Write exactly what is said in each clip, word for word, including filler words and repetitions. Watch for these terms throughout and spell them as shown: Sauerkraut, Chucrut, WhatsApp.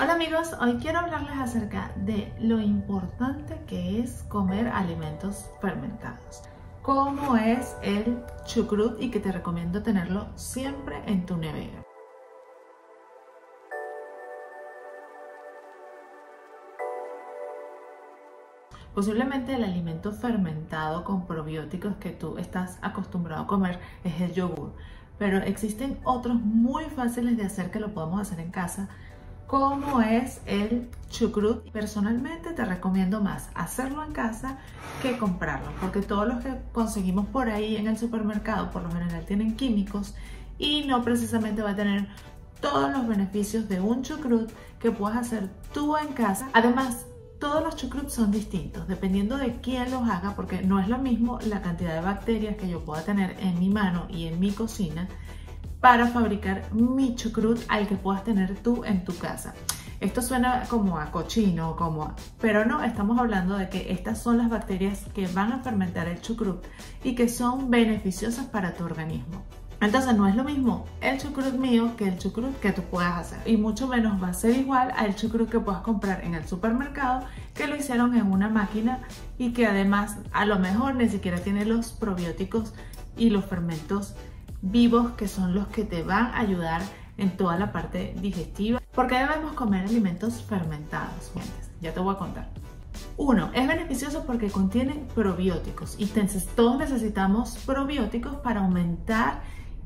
Hola amigos, hoy quiero hablarles acerca de lo importante que es comer alimentos fermentados, como es el chucrut y que te recomiendo tenerlo siempre en tu nevera. Posiblemente el alimento fermentado con probióticos que tú estás acostumbrado a comer es el yogur, pero existen otros muy fáciles de hacer que lo podemos hacer en casa, como es el chucrut. Personalmente te recomiendo más hacerlo en casa que comprarlo, porque todos los que conseguimos por ahí en el supermercado por lo general tienen químicos y no precisamente va a tener todos los beneficios de un chucrut que puedas hacer tú en casa. Además, todos los chucruts son distintos, dependiendo de quién los haga, porque no es lo mismo la cantidad de bacterias que yo pueda tener en mi mano y en mi cocina para fabricar mi chucrut al que puedas tener tú en tu casa. Esto suena como a cochino, como a... pero no, estamos hablando de que estas son las bacterias que van a fermentar el chucrut y que son beneficiosas para tu organismo. Entonces no es lo mismo el chucrut mío que el chucrut que tú puedas hacer, y mucho menos va a ser igual al chucrut que puedas comprar en el supermercado, que lo hicieron en una máquina y que además a lo mejor ni siquiera tiene los probióticos y los fermentos vivos que son los que te van a ayudar en toda la parte digestiva. ¿Por qué debemos comer alimentos fermentados? Ya te voy a contar. Uno, es beneficioso porque contiene probióticos y entonces todos necesitamos probióticos para aumentar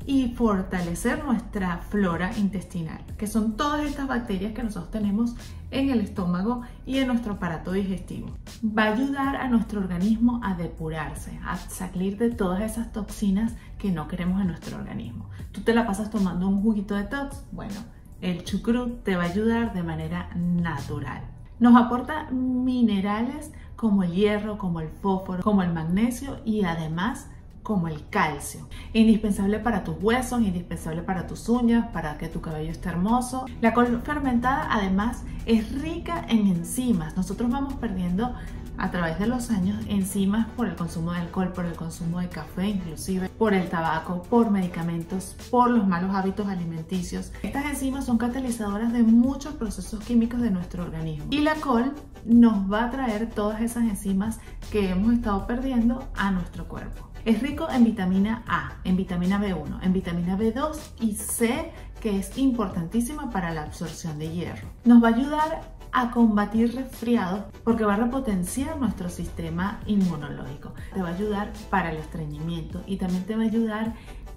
y fortalecer nuestra flora intestinal, que son todas estas bacterias que nosotros tenemos en el estómago y en nuestro aparato digestivo. Va a ayudar a nuestro organismo a depurarse, a salir de todas esas toxinas que no queremos en nuestro organismo. Tú te la pasas tomando un juguito de detox, bueno, el chucrut te va a ayudar de manera natural. Nos aporta minerales como el hierro, como el fósforo, como el magnesio y además como el calcio, indispensable para tus huesos, indispensable para tus uñas, para que tu cabello esté hermoso. La col fermentada además es rica en enzimas. Nosotros vamos perdiendo a través de los años enzimas por el consumo de alcohol, por el consumo de café inclusive, por el tabaco, por medicamentos, por los malos hábitos alimenticios. Estas enzimas son catalizadoras de muchos procesos químicos de nuestro organismo y la col nos va a traer todas esas enzimas que hemos estado perdiendo a nuestro cuerpo. Es rico en vitamina A, en vitamina B uno, en vitamina B dos y C, que es importantísima para la absorción de hierro. Nos va a ayudar a combatir resfriados porque va a repotenciar nuestro sistema inmunológico. Te va a ayudar para el estreñimiento y también te va a ayudar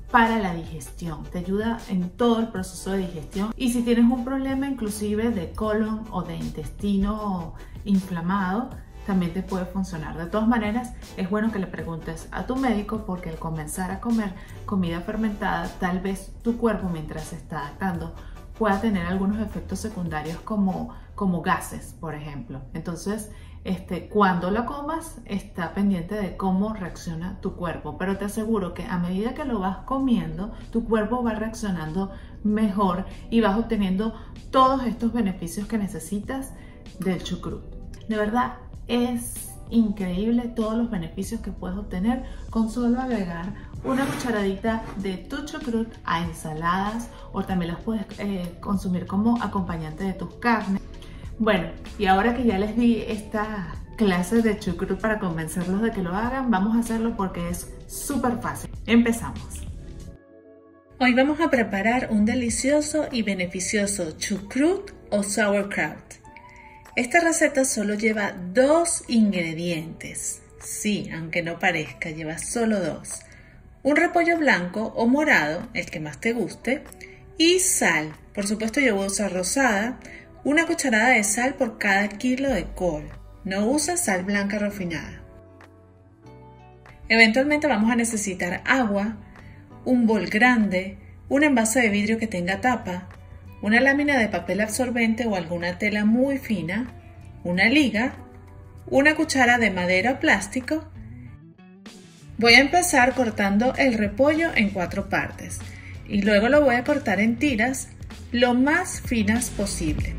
para la digestión. Te ayuda en todo el proceso de digestión. Y si tienes un problema inclusive de colon o de intestino inflamado, también te puede funcionar. De todas maneras, es bueno que le preguntes a tu médico, porque al comenzar a comer comida fermentada, tal vez tu cuerpo, mientras se está adaptando, pueda tener algunos efectos secundarios como, como gases, por ejemplo. Entonces, este, cuando la comas, está pendiente de cómo reacciona tu cuerpo, pero te aseguro que a medida que lo vas comiendo, tu cuerpo va reaccionando mejor y vas obteniendo todos estos beneficios que necesitas del chucrut. De verdad, es increíble todos los beneficios que puedes obtener con solo agregar una cucharadita de tu chucrut a ensaladas, o también las puedes eh, consumir como acompañante de tus carnes. Bueno, y ahora que ya les di esta clase de chucrut para convencerlos de que lo hagan, vamos a hacerlo porque es súper fácil. Empezamos. Hoy vamos a preparar un delicioso y beneficioso chucrut o sauerkraut. Esta receta solo lleva dos ingredientes, sí, aunque no parezca, lleva solo dos. Un repollo blanco o morado, el que más te guste, y sal. Por supuesto yo voy a usar rosada, una cucharada de sal por cada kilo de col. No uses sal blanca refinada. Eventualmente vamos a necesitar agua, un bol grande, un envase de vidrio que tenga tapa, una lámina de papel absorbente o alguna tela muy fina, una liga, una cuchara de madera o plástico. Voy a empezar cortando el repollo en cuatro partes y luego lo voy a cortar en tiras lo más finas posible.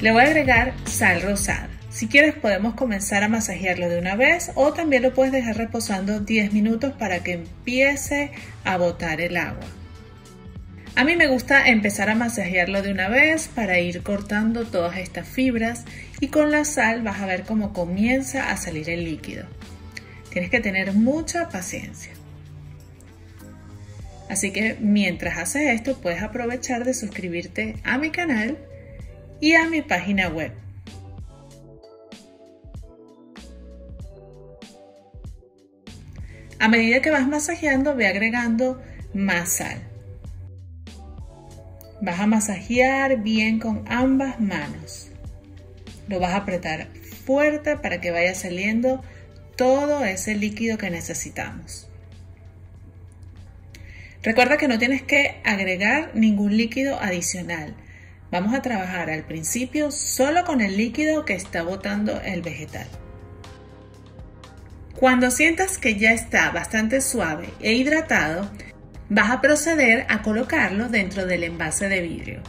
Le voy a agregar sal rosada. Si quieres podemos comenzar a masajearlo de una vez o también lo puedes dejar reposando diez minutos para que empiece a botar el agua. A mí me gusta empezar a masajearlo de una vez para ir cortando todas estas fibras y con la sal vas a ver cómo comienza a salir el líquido. Tienes que tener mucha paciencia. Así que mientras haces esto puedes aprovechar de suscribirte a mi canal y a mi página web. A medida que vas masajeando ve agregando más sal. Vas a masajear bien con ambas manos. Lo vas a apretar fuerte para que vaya saliendo todo ese líquido que necesitamos. Recuerda que no tienes que agregar ningún líquido adicional. Vamos a trabajar al principio solo con el líquido que está botando el vegetal. Cuando sientas que ya está bastante suave e hidratado, vas a proceder a colocarlo dentro del envase de vidrio.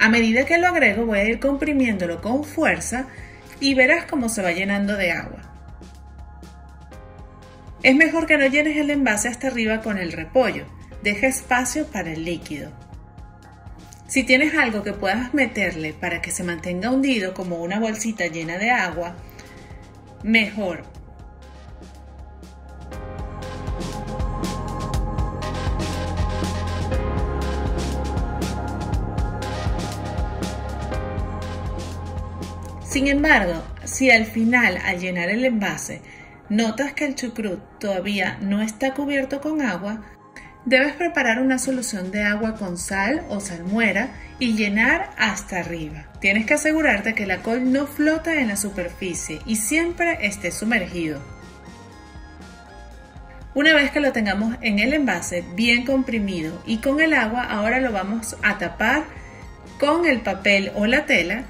A medida que lo agrego voy a ir comprimiéndolo con fuerza y verás cómo se va llenando de agua. Es mejor que no llenes el envase hasta arriba con el repollo, deja espacio para el líquido. Si tienes algo que puedas meterle para que se mantenga hundido como una bolsita llena de agua, mejor. Sin embargo, si al final al llenar el envase notas que el chucrut todavía no está cubierto con agua, debes preparar una solución de agua con sal o salmuera y llenar hasta arriba. Tienes que asegurarte que el alcohol no flota en la superficie y siempre esté sumergido. Una vez que lo tengamos en el envase bien comprimido y con el agua, ahora lo vamos a tapar con el papel o la tela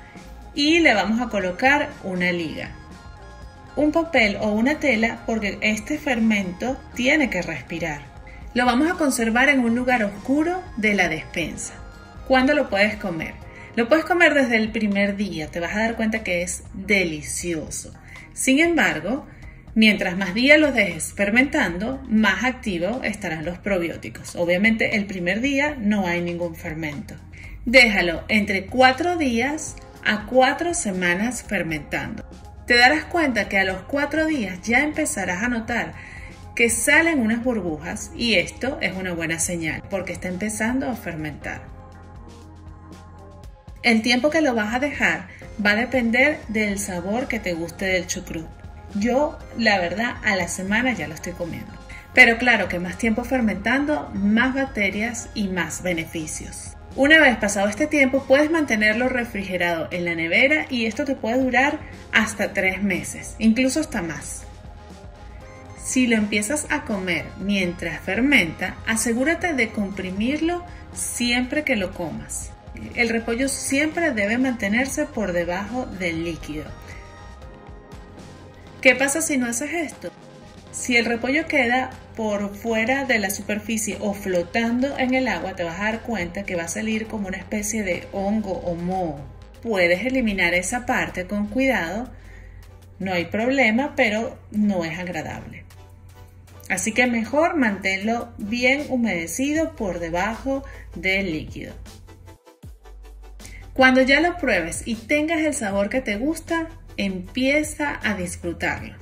y le vamos a colocar una liga. Un papel o una tela porque este fermento tiene que respirar. Lo vamos a conservar en un lugar oscuro de la despensa. ¿Cuándo lo puedes comer? Lo puedes comer desde el primer día, te vas a dar cuenta que es delicioso. Sin embargo, mientras más días los dejes fermentando, más activos estarán los probióticos. Obviamente el primer día no hay ningún fermento. Déjalo entre cuatro días a cuatro semanas fermentando. Te darás cuenta que a los cuatro días ya empezarás a notar que salen unas burbujas y esto es una buena señal porque está empezando a fermentar. El tiempo que lo vas a dejar va a depender del sabor que te guste del chucrut. Yo, la verdad, a la semana ya lo estoy comiendo. Pero claro que más tiempo fermentando, más bacterias y más beneficios. Una vez pasado este tiempo puedes mantenerlo refrigerado en la nevera y esto te puede durar hasta tres meses, incluso hasta más. Si lo empiezas a comer mientras fermenta, asegúrate de comprimirlo siempre que lo comas. El repollo siempre debe mantenerse por debajo del líquido. ¿Qué pasa si no haces esto? Si el repollo queda por fuera de la superficie o flotando en el agua, te vas a dar cuenta que va a salir como una especie de hongo o moho. Puedes eliminar esa parte con cuidado, no hay problema, pero no es agradable. Así que mejor manténlo bien humedecido por debajo del líquido. Cuando ya lo pruebes y tengas el sabor que te gusta, empieza a disfrutarlo.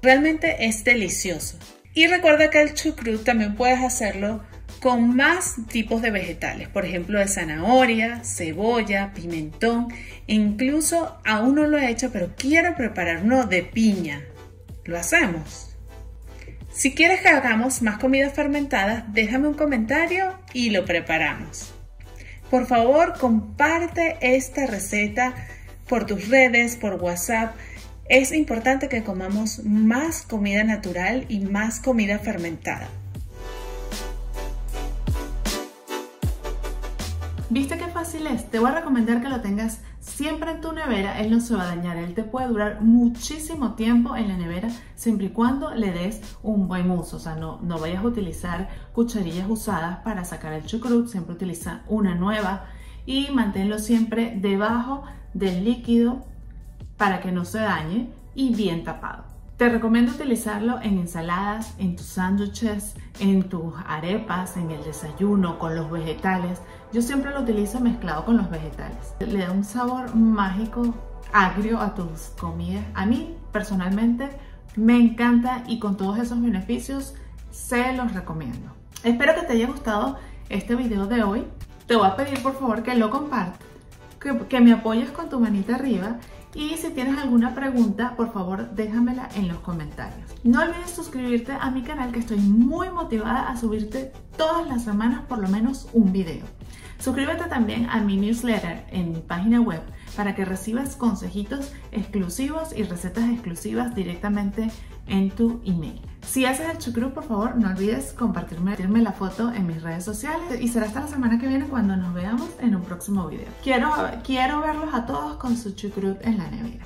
Realmente es delicioso. Y recuerda que el chucrut también puedes hacerlo con más tipos de vegetales, por ejemplo de zanahoria, cebolla, pimentón, e incluso aún no lo he hecho pero quiero preparar uno de piña. Lo hacemos. Si quieres que hagamos más comidas fermentadas, déjame un comentario y lo preparamos. Por favor, comparte esta receta por tus redes, por WhatsApp. Es importante que comamos más comida natural y más comida fermentada. ¿Viste qué fácil es? Te voy a recomendar que lo tengas siempre en tu nevera, él no se va a dañar, él te puede durar muchísimo tiempo en la nevera siempre y cuando le des un buen uso, o sea, no, no vayas a utilizar cucharillas usadas para sacar el chucrut, siempre utiliza una nueva. y manténlo siempre debajo del líquido para que no se dañe y bien tapado. Te recomiendo utilizarlo en ensaladas, en tus sándwiches, en tus arepas, en el desayuno, con los vegetales. Yo siempre lo utilizo mezclado con los vegetales. Le da un sabor mágico, agrio a tus comidas. A mí, personalmente, me encanta y con todos esos beneficios se los recomiendo. Espero que te haya gustado este video de hoy. Te voy a pedir por favor que lo compartas, que, que me apoyes con tu manita arriba. Y si tienes alguna pregunta, por favor déjamela en los comentarios. No olvides suscribirte a mi canal, que estoy muy motivada a subirte todas las semanas por lo menos un video. Suscríbete también a mi newsletter en mi página web para que recibas consejitos exclusivos y recetas exclusivas directamente en tu email. Si haces el chucrut, por favor no olvides compartirme la foto en mis redes sociales y será hasta la semana que viene cuando nos veamos en un próximo video. Quiero, quiero verlos a todos con su chucrut en la nevera.